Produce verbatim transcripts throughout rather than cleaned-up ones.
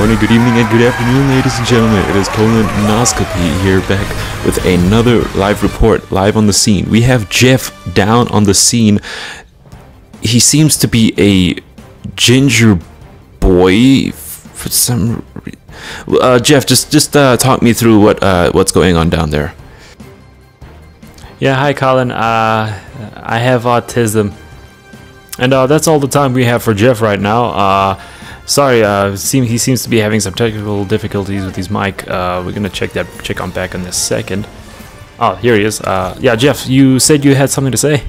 morning, good evening, and good afternoon, ladies and gentlemen. It is Colin Noscopy here, back with another live report, live on the scene. We have Jeff down on the scene. He seems to be a ginger boy for some reason. Uh, Jeff, just just uh, talk me through what uh, what's going on down there. Yeah, hi, Colin. Uh, I have autism. And uh, that's all the time we have for Jeff right now. Uh, sorry, uh, seem, he seems to be having some technical difficulties with his mic. Uh, we're gonna check that check on back in a second. Oh, here he is. Uh, yeah, Jeff, you said you had something to say.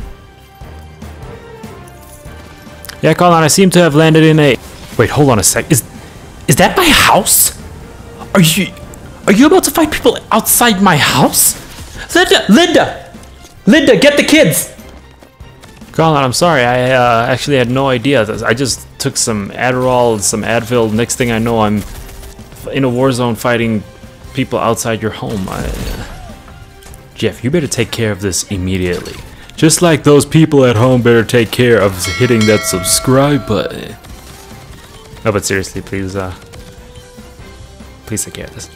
Yeah, Colin, I seem to have landed in a. Wait, hold on a sec. Is is that my house? Are you are you about to find people outside my house? Linda, Linda, Linda, get the kids. Colin, I'm sorry, I uh, actually had no idea. I just took some Adderall and some Advil. Next thing I know, I'm in a war zone fighting people outside your home. I, uh... Jeff, you better take care of this immediately. Just like those people at home better take care of hitting that subscribe button. No, but seriously, please, uh, please take care of this.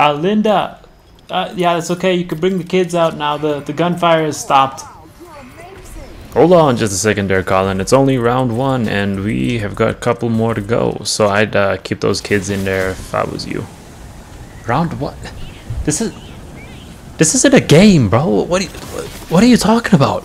Uh, Linda, uh, yeah, that's okay. You can bring the kids out now. The the gunfire has stopped. Hold on just a second there, Colin. It's only round one, and we have got a couple more to go. So I'd uh, keep those kids in there if I was you. Round one? This is this isn't a game, bro. What are you, what are you talking about?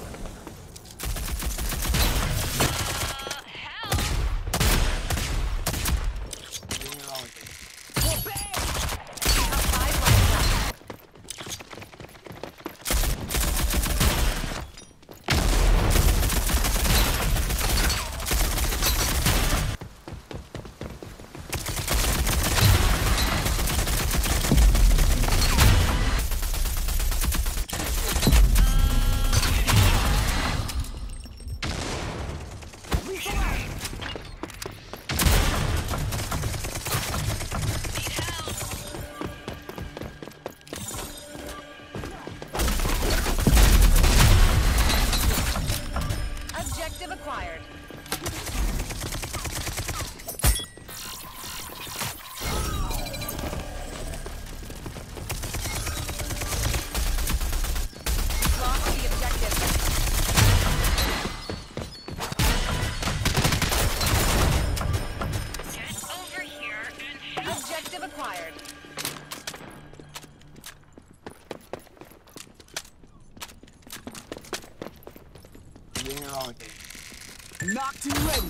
Knocked and ready.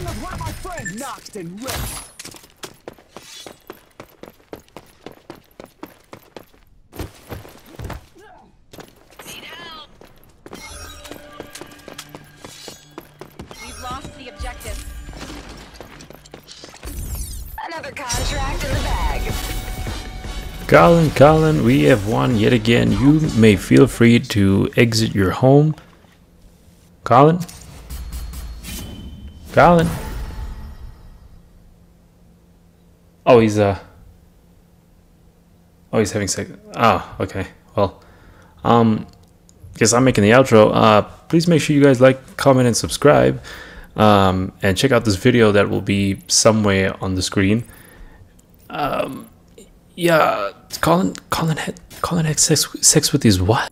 Shouldn't have hurt my friend! Knocked and ripped! Colin, Colin, we have won yet again. You may feel free to exit your home. Colin? Colin? Oh, he's, uh... Oh, he's having sex. Oh, okay. Well, um... guess I'm making the outro. Uh, please make sure you guys like, comment, and subscribe. Um, and check out this video that will be somewhere on the screen. Um... Yeah, Colin, Colin had, Colin had sex, sex with his wife.